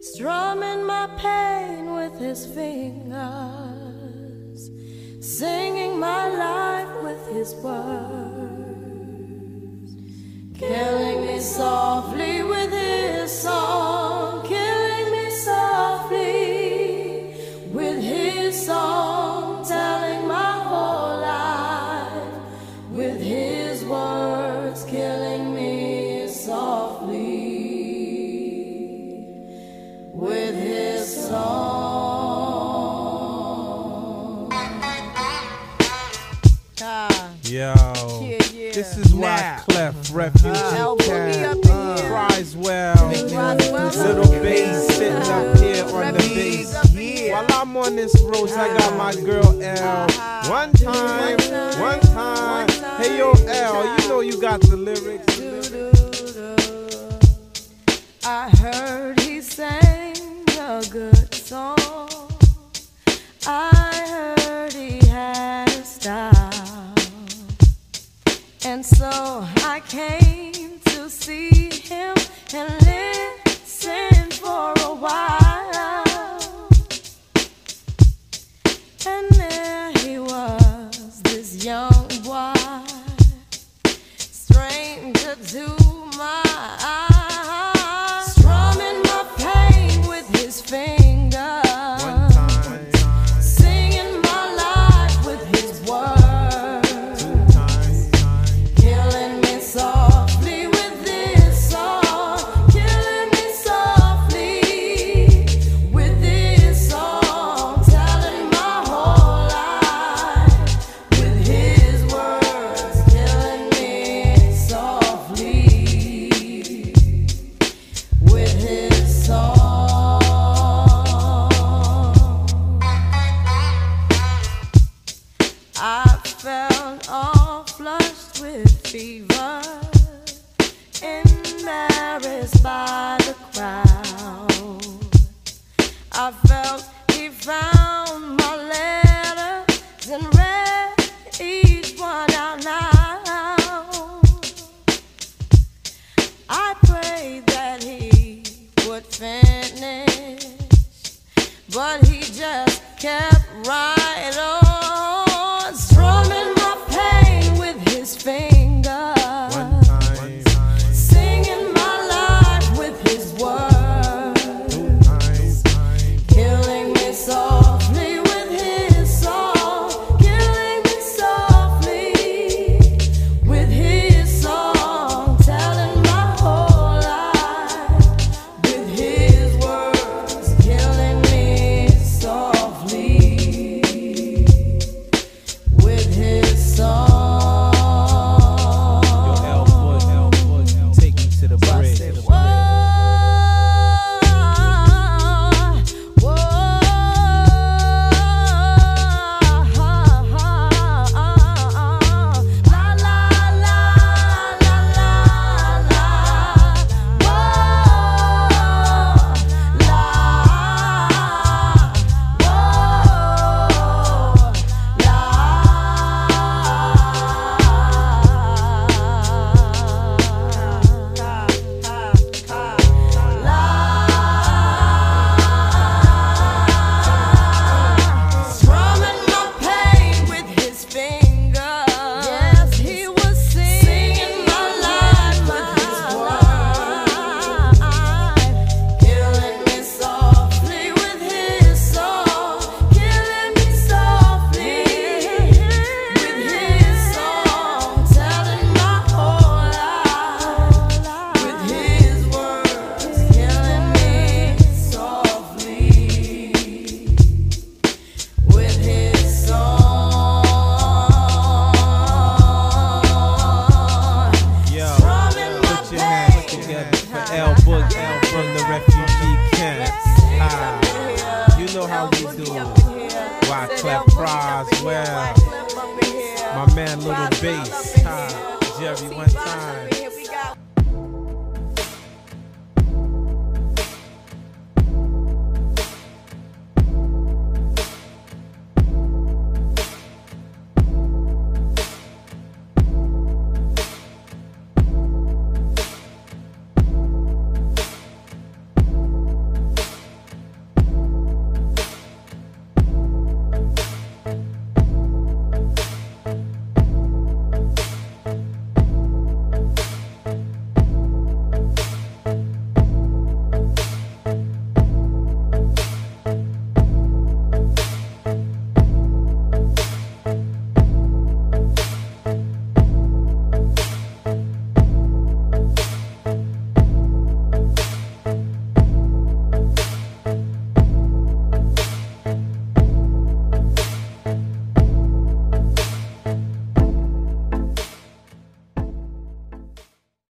strumming my pain with his fingers, singing my life with his words, killing me softly with his song, killing me softly with his song, telling my whole life with his words, killing me softly with his song. Yo, this is Wyclef, Refugee Camp, Pra'zrel, Lil' Base sitting up here on the bass. While I'm on this road, I got my girl L. One time, hey yo L, you know you got the lyrics. I heard he sang a good song. I heard he had a style, and so I came to see him and listen for a while. And there he was, this young boy, stranger to my eyes, embarrassed by the crowd. I felt he found my letters and read each one out loud. I prayed that he would finish, but he just kept right on, strumming my pain with his fingers. Wyclef Pra'zrel, my man Lil' Base, Jerry, one time.